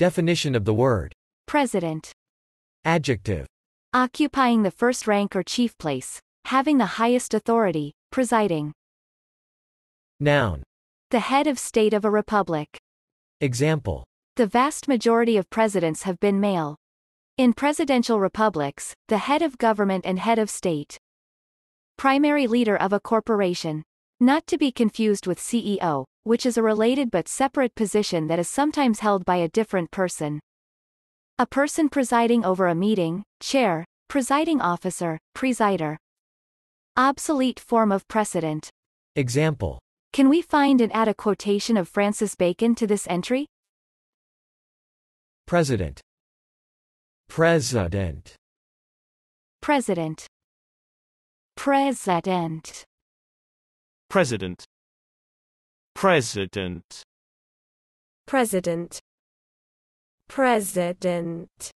Definition of the word. President. Adjective. Occupying the first rank or chief place. Having the highest authority. Presiding. Noun. The head of state of a republic. Example. The vast majority of presidents have been male. In presidential republics, the head of government and head of state. Primary leader of a corporation. Not to be confused with CEO, which is a related but separate position that is sometimes held by a different person. A person presiding over a meeting, chair, presiding officer, presider. Obsolete form of precedent. Example. Can we find an added quotation of Francis Bacon to this entry? President. President. President. President. President. President. President. President.